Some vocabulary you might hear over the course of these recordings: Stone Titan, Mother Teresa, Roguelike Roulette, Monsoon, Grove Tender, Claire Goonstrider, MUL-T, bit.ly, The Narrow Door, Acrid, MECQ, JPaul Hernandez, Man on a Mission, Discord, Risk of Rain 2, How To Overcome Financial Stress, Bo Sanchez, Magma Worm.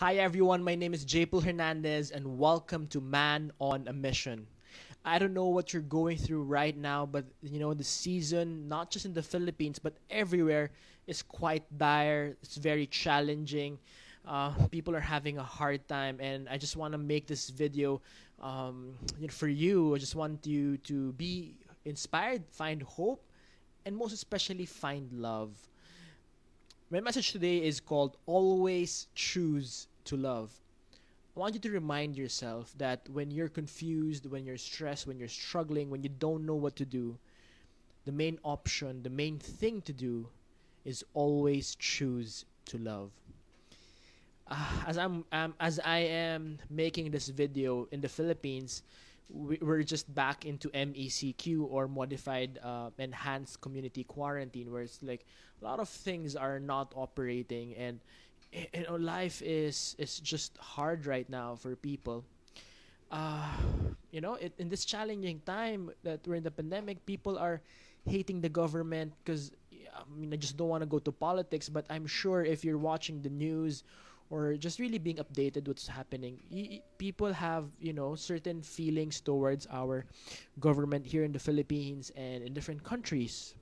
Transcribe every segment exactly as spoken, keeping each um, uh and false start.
Hi everyone, my name is JPaul Hernandez and welcome to Man on a Mission. I don't know what you're going through right now, but you know, the season, not just in the Philippines, but everywhere is quite dire. It's very challenging. Uh, people are having a hard time, and I just want to make this video um, for you. I just want you to be inspired, find hope, and most especially find love. My message today is called Always Choose to Love. I want you to remind yourself that when you're confused, when you're stressed, when you're struggling, when you don't know what to do, the main option, the main thing to do is always choose to love. Uh, as I'm, um, as I am making this video in the Philippines, we, we're just back into M E C Q, or Modified uh, Enhanced Community Quarantine, where it's like a lot of things are not operating, and you know, life is is just hard right now for people. Uh, you know, it, in this challenging time that we're in the pandemic, people are hating the government because, I mean, I just don't want to go to politics, but I'm sure if you're watching the news or just really being updated what's happening, y people have, you know, certain feelings towards our government here in the Philippines and in different countries.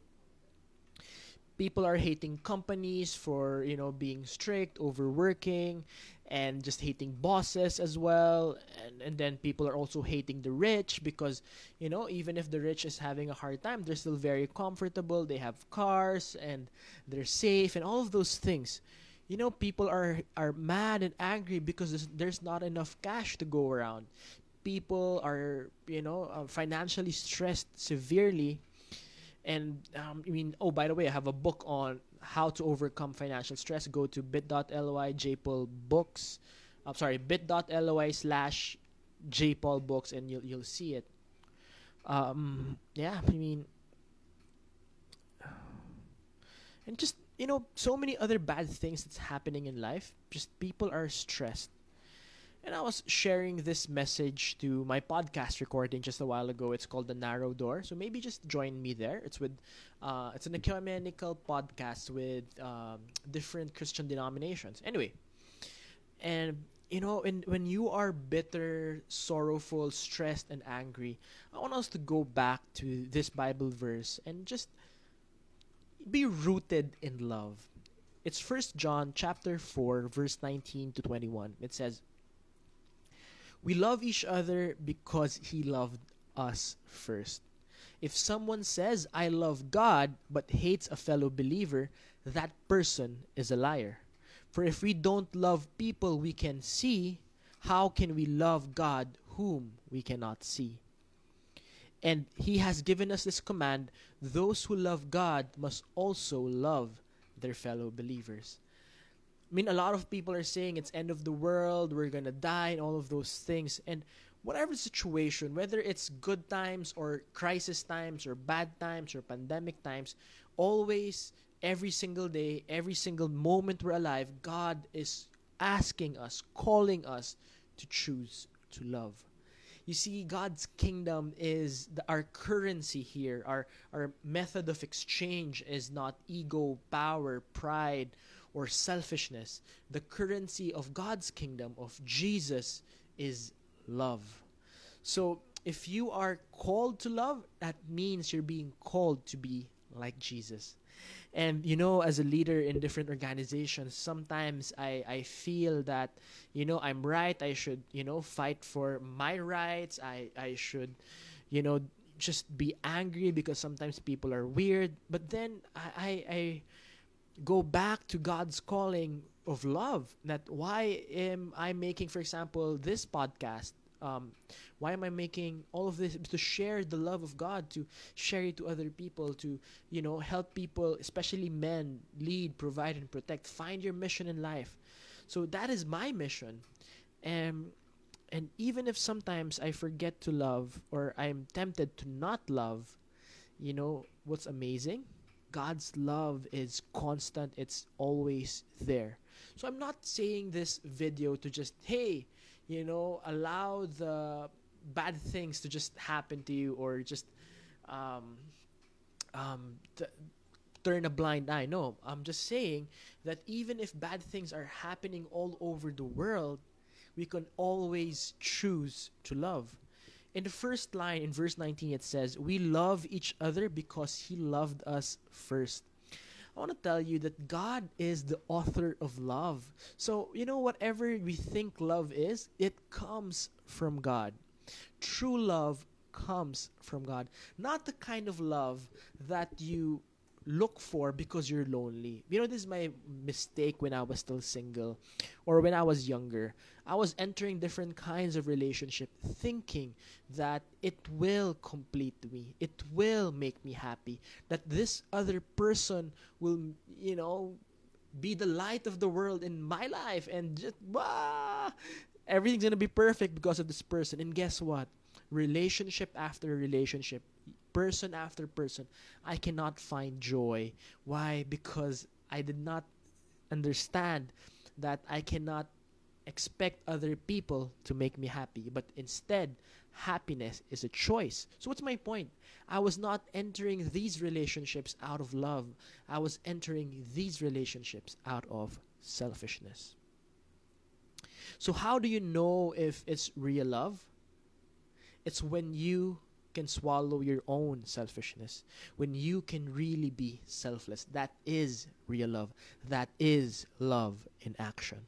People are hating companies for, you know, being strict, overworking, and just hating bosses as well. And, and then people are also hating the rich because, you know, even if the rich is having a hard time, they're still very comfortable. They have cars and they're safe and all of those things. You know, people are, are mad and angry because there's, there's not enough cash to go around. People are, you know, uh, financially stressed severely. And um, I mean, oh, by the way, I have a book on how to overcome financial stress. Go to bit.ly JPaul books. I'm sorry, bit.ly slash JPaul books, and you'll you'll see it. Um, yeah, I mean, and just, you know, so many other bad things that's happening in life. Just people are stressed. And I was sharing this message to my podcast recording just a while ago. It's called The Narrow Door. So maybe just join me there. It's with, uh, it's an ecumenical podcast with um, different Christian denominations. Anyway, and you know, when, when you are bitter, sorrowful, stressed, and angry, I want us to go back to this Bible verse and just be rooted in love. It's First John chapter four, verse nineteen to twenty-one. It says, "We love each other because he loved us first. If someone says, 'I love God,' but hates a fellow believer, that person is a liar. For if we don't love people we can see, how can we love God whom we cannot see? And he has given us this command, those who love God must also love their fellow believers." I mean, a lot of people are saying it's end of the world, we're gonna die, and all of those things. And whatever situation, whether it's good times or crisis times or bad times or pandemic times, always, every single day, every single moment we're alive, God is asking us, calling us to choose to love. You see, God's kingdom is the, our currency here. Our, our method of exchange is not ego, power, pride, or selfishness. The currency of God's kingdom, of Jesus, is love. So if you are called to love, that means you're being called to be like Jesus. And you know, as a leader in different organizations, sometimes I, I feel that, you know, I'm right, I should, you know, fight for my rights, I, I should, you know, just be angry because sometimes people are weird. But then I, I, I go back to God's calling of love. That why am I making, for example, this podcast? Um, why am I making all of this? To share the love of God, to share it to other people, to, you know, help people, especially men, lead, provide, and protect. Find your mission in life. So that is my mission. Um, and even if sometimes I forget to love, or I'm tempted to not love, you know, what's amazing? God's love is constant. It's always there. So I'm not saying this video to just, hey, you know, allow the bad things to just happen to you, or just um, um, to, turn a blind eye. No, I'm just saying that even if bad things are happening all over the world, we can always choose to love. In the first line, in verse nineteen, it says, we love each other because he loved us first. I want to tell you that God is the author of love. So, you know, whatever we think love is, it comes from God. True love comes from God. Not the kind of love that you look for because you're lonely. You know, this is my mistake when I was still single or when I was younger. I was entering different kinds of relationship thinking that it will complete me. It will make me happy. That this other person will, you know, be the light of the world in my life. And just, bah, everything's going to be perfect because of this person. And guess what? Relationship after relationship, person after person, I cannot find joy. Why? Because I did not understand that I cannot expect other people to make me happy. But instead, happiness is a choice. So what's my point? I was not entering these relationships out of love. I was entering these relationships out of selfishness. So how do you know if it's real love? It's when you can swallow your own selfishness, when you can really be selfless. That is real love. That is love in action.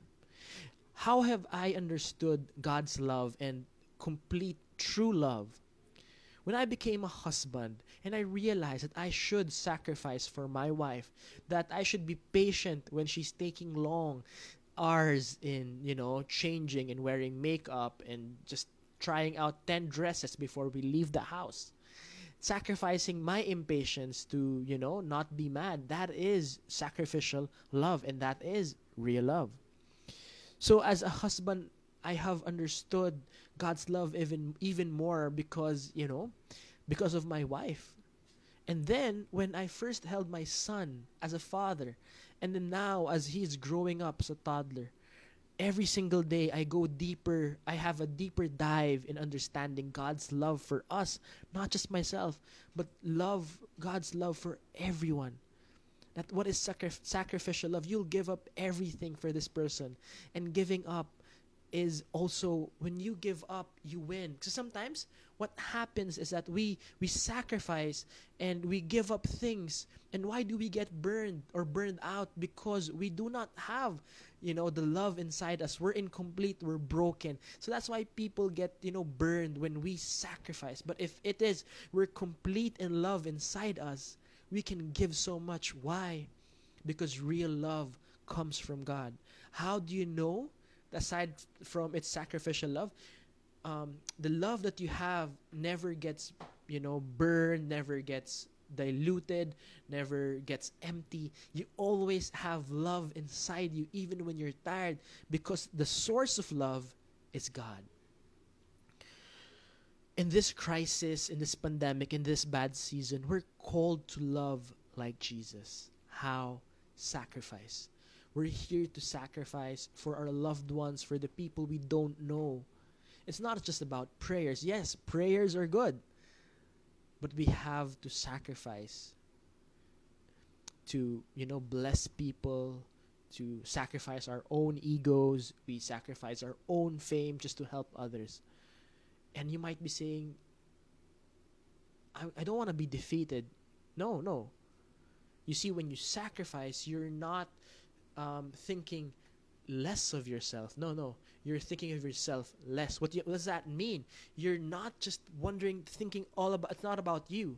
How have I understood God's love and complete true love? When I became a husband and I realized that I should sacrifice for my wife, that I should be patient when she's taking long hours in, you know, changing and wearing makeup and just trying out ten dresses before we leave the house, sacrificing my impatience to, you know, not be mad. That is sacrificial love, and that is real love. So as a husband, I have understood God's love even even more because, you know, because of my wife. And then when I first held my son as a father, and then now as he's growing up as a toddler, every single day, I go deeper. I have a deeper dive in understanding God's love for us, not just myself, but love, God's love for everyone. That what is sacri- sacrificial love? You'll give up everything for this person. And giving up is also, when you give up, you win. So sometimes what happens is that we, we sacrifice and we give up things. And why do we get burned or burned out? Because we do not have, you know, the love inside us. We're incomplete. We're broken. So that's why people get, you know, burned when we sacrifice. But if it is, we're complete in love inside us, we can give so much. Why? Because real love comes from God. How do you know? Aside from its sacrificial love, um, the love that you have never gets, you know, burned, never gets diluted, never gets empty. You always have love inside you, even when you're tired, because the source of love is God. In this crisis, in this pandemic, in this bad season, we're called to love like Jesus. How? Sacrifice. We're here to sacrifice for our loved ones, for the people we don't know. It's not just about prayers. Yes, prayers are good. But we have to sacrifice to, you know, bless people, to sacrifice our own egos. We sacrifice our own fame just to help others. And you might be saying, I, I don't want to be defeated. No, no. You see, when you sacrifice, you're not Um, thinking less of yourself. No, no. You're thinking of yourself less. What, you, what does that mean? You're not just wondering, thinking all about, it's not about you.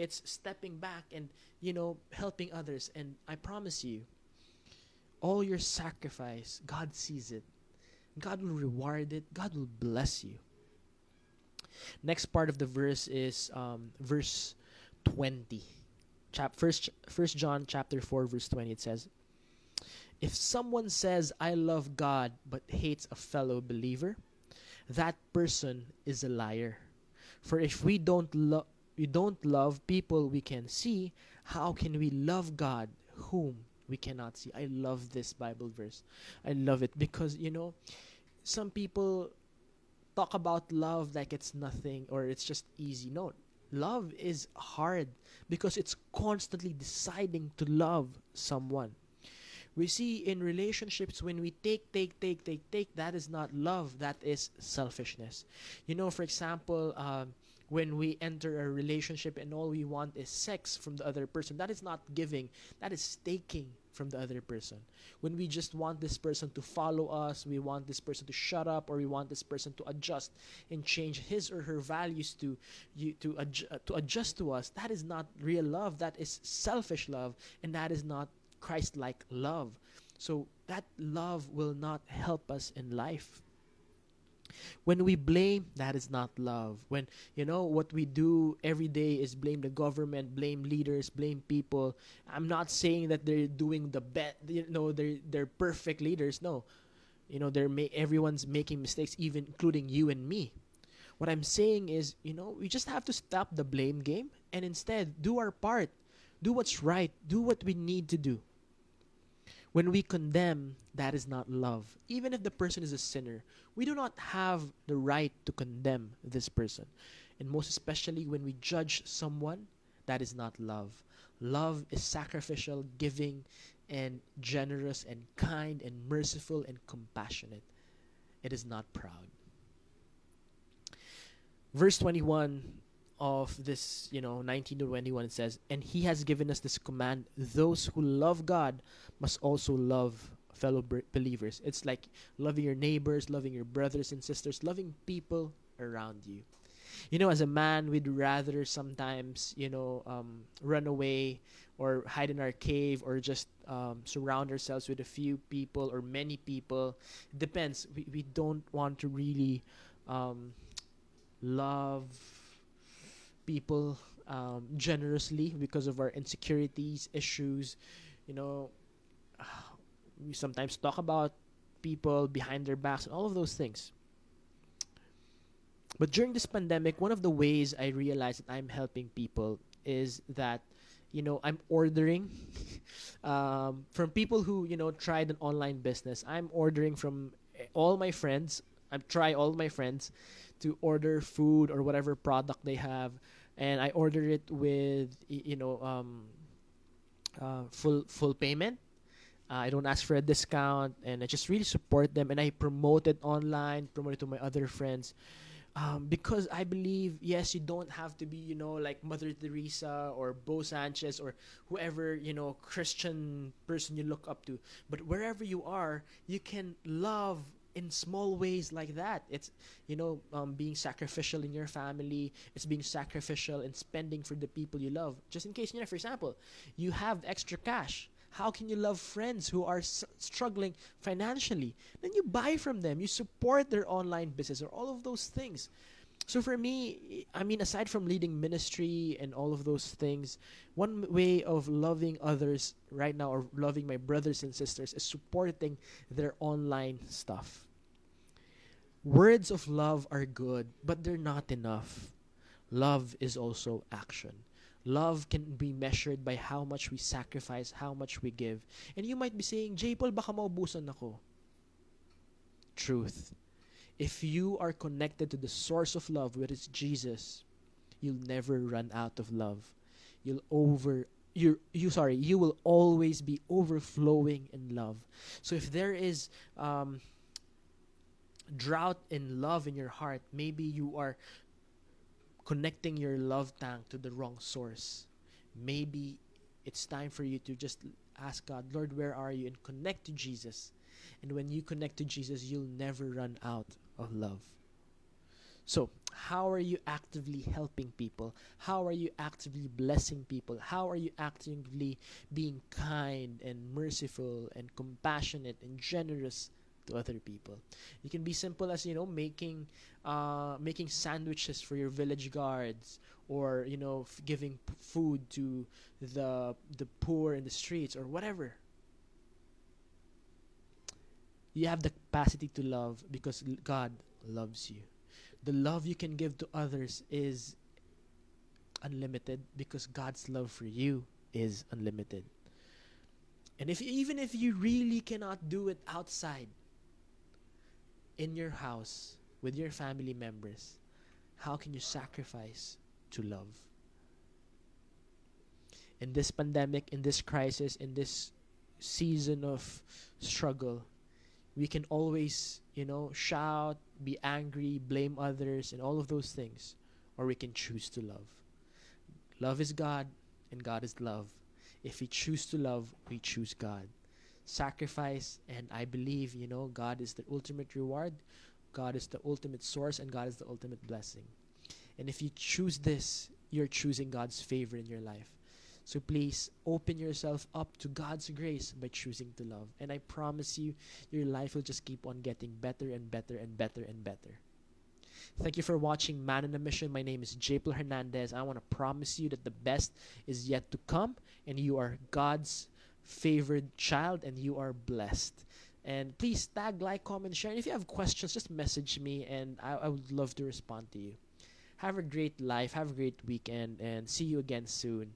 It's stepping back and, you know, helping others. And I promise you, all your sacrifice, God sees it. God will reward it. God will bless you. Next part of the verse is um, verse twenty. Chap- first, First John chapter four, verse twenty, it says, if someone says, I love God, but hates a fellow believer, that person is a liar. For if we don't, lo- we don't love people we can see, how can we love God whom we cannot see? I love this Bible verse. I love it because, you know, some people talk about love like it's nothing or it's just easy. No, Love is hard because it's constantly deciding to love someone. We see in relationships when we take, take, take, take, take, that is not love, that is selfishness. You know, for example, um, when we enter a relationship and all we want is sex from the other person, that is not giving, that is taking from the other person. When we just want this person to follow us, we want this person to shut up, or we want this person to adjust and change his or her values to you to, adju- to adjust to us, that is not real love, that is selfish love, and that is not Christ-like love. So that love will not help us in life. When we blame, that is not love. When, you know, what we do every day is blame the government, blame leaders, blame people. I'm not saying that they're doing the best, you know, they're, they're perfect leaders. No, you know, they're ma- everyone's making mistakes, even including you and me. What I'm saying is, you know, we just have to stop the blame game and instead do our part, do what's right, do what we need to do. When we condemn, that is not love. Even if the person is a sinner, we do not have the right to condemn this person. And most especially when we judge someone, that is not love. Love is sacrificial, giving, and generous, and kind, and merciful, and compassionate. It is not proud. Verse twenty-one of this, you know, nineteen to twenty-one, it says, and he has given us this command, those who love God must also love fellow b- believers. It's like loving your neighbors, loving your brothers and sisters, loving people around you. You know, as a man, we'd rather sometimes, you know, um, run away or hide in our cave or just um, surround ourselves with a few people or many people. It depends. We, we don't want to really um, love people um, generously because of our insecurities, issues. You know, uh, we sometimes talk about people behind their backs and all of those things. But during this pandemic, one of the ways I realized that I'm helping people is that, you know, I'm ordering um, from people who, you know, tried an online business. I'm ordering from all my friends. I try all my friends to order food or whatever product they have, and I order it with, you know, um, uh, full full payment. Uh, I don't ask for a discount, and I just really support them, and I promote it online, promote it to my other friends, um, because I believe, yes, you don't have to be, you know, like Mother Teresa or Bo Sanchez or whoever, you know, Christian person you look up to, but wherever you are, you can love in small ways like that. It's, you know, um, being sacrificial in your family. It's being sacrificial and spending for the people you love. Just in case, you know, for example, you have extra cash. How can you love friends who are s- struggling financially? Then you buy from them. You support their online business or all of those things. So for me, I mean, aside from leading ministry and all of those things, one way of loving others right now, or loving my brothers and sisters, is supporting their online stuff. Words of love are good, but they're not enough. Love is also action. Love can be measured by how much we sacrifice, how much we give. And you might be saying, JPaul, baka maubusan ako. Truth. If you are connected to the source of love, which is Jesus, you'll never run out of love. You'll over you you sorry, you will always be overflowing in love. So if there is um, drought in love in your heart, maybe you are connecting your love tank to the wrong source. Maybe it's time for you to just ask God, Lord, where are you? And connect to Jesus. And when you connect to Jesus, you'll never run out of love. So, how are you actively helping people? How are you actively blessing people? How are you actively being kind and merciful and compassionate and generous to other people? It can be simple as, you know, making uh, making sandwiches for your village guards, or, you know, f- giving p- food to the the poor in the streets, or whatever. You have the capacity to love because God loves you. The love you can give to others is unlimited because God's love for you is unlimited. And if even if you really cannot do it outside, in your house, with your family members, how can you sacrifice to love. In this pandemic, in this crisis, in this season of struggle, we can always, you know, shout, be angry, blame others, and all of those things. Or we can choose to love. Love is God, and God is love. If we choose to love, we choose God. Sacrifice, and I believe, you know, God is the ultimate reward. God is the ultimate source, and God is the ultimate blessing. And if you choose this, you're choosing God's favor in your life. So please open yourself up to God's grace by choosing to love. And I promise you, your life will just keep on getting better and better and better and better. Thank you for watching Man on a Mission. My name is JPaul Hernandez. I want to promise you that the best is yet to come, and you are God's favored child, and you are blessed. And please tag, like, comment, share. And if you have questions, just message me, and I, I would love to respond to you. Have a great life. Have a great weekend, and see you again soon.